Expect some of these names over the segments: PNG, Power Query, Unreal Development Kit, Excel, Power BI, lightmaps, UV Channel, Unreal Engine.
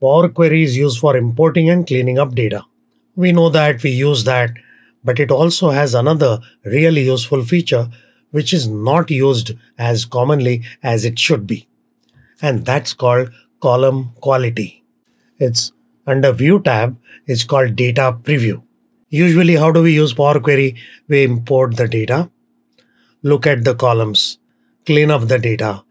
Power Query is used for importing and cleaning up data. We know that, we use that, but it also has another really useful feature which is not used as commonly as it should be. And that's called column quality. It's under View tab, it's called Data Preview. Usually, how do we use Power Query? We import the data, look at the columns, clean up the data,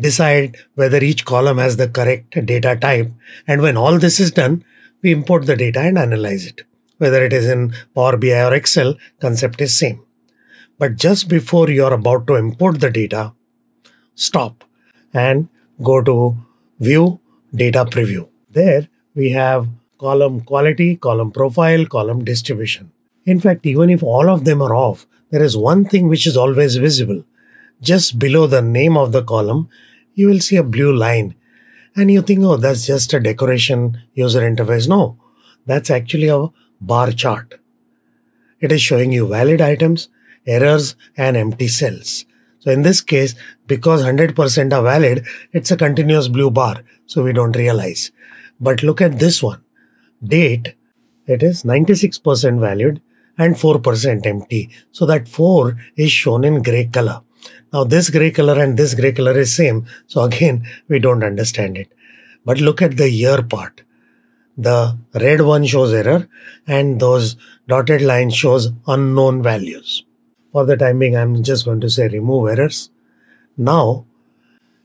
decide whether each column has the correct data type. And when all this is done, we import the data and analyze it. Whether it is in Power BI or Excel, concept is same. But just before you're about to import the data, stop and go to View, Data Preview. There we have column quality, column profile, column distribution. In fact, even if all of them are off, there is one thing which is always visible. Just below the name of the column, you will see a blue line and you think, oh, that's just a decoration user interface. No, that's actually a bar chart. It is showing you valid items, errors and empty cells. So in this case, because 100% are valid, it's a continuous blue bar. So we don't realize. But look at this one. Date, it is 96% valid and 4% empty. So that 4 is shown in gray color. Now this gray color and this gray color is same. So again, we don't understand it. But look at the year part. The red one shows error and those dotted lines shows unknown values. For the time being, I'm just going to say remove errors. Now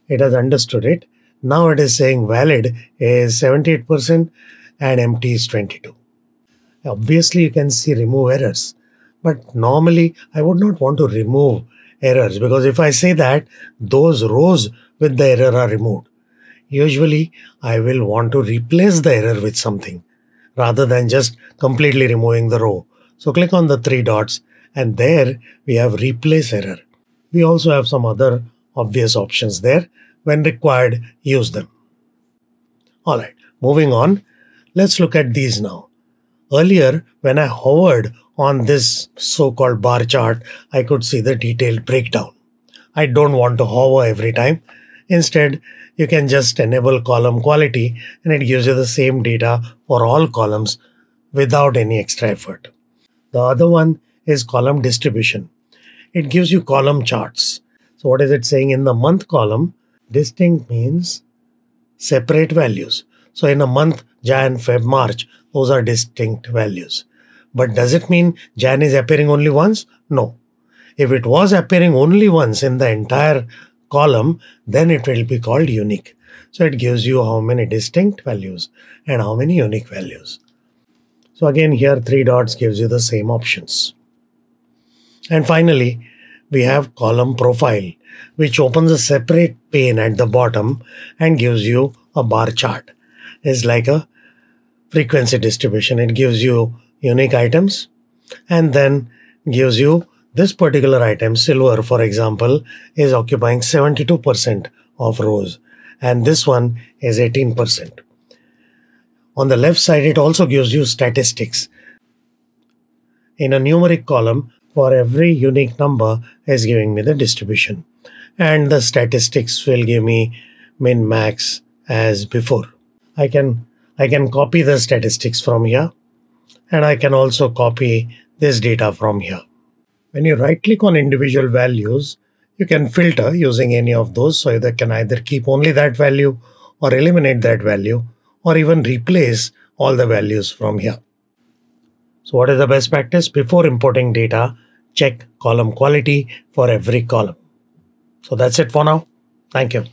it has understood it. Now it is saying valid is 78% and empty is 22. Obviously, you can see remove errors, but normally I would not want to remove errors because if I say that, those rows with the error are removed. Usually, I will want to replace the error with something rather than just completely removing the row. So click on the 3 dots and there we have replace error. We also have some other obvious options there. When required, use them. All right, moving on. Let's look at these now. Earlier, when I hovered on this so-called bar chart, I could see the detailed breakdown. I don't want to hover every time. Instead, you can just enable column quality and it gives you the same data for all columns without any extra effort. The other one is column distribution. It gives you column charts. So what is it saying in the month column? Distinct means separate values. So in a month, Jan, Feb, March, those are distinct values. But does it mean Jan is appearing only once? No. If it was appearing only once in the entire column, then it will be called unique. So it gives you how many distinct values and how many unique values. So again, here 3 dots gives you the same options. And finally, we have column profile, which opens a separate pane at the bottom and gives you a bar chart. It's like a frequency distribution. It gives you unique items and then gives you this particular item. Silver, for example, is occupying 72% of rows and this one is 18%. On the left side, it also gives you statistics. In a numeric column, for every unique number is giving me the distribution and the statistics will give me min, max as before. I can copy the statistics from here and I can also copy this data from here. When you right click on individual values, you can filter using any of those so that can either keep only that value or eliminate that value or even replace all the values from here. So what is the best practice? Before importing data, check column quality for every column. So that's it for now. Thank you.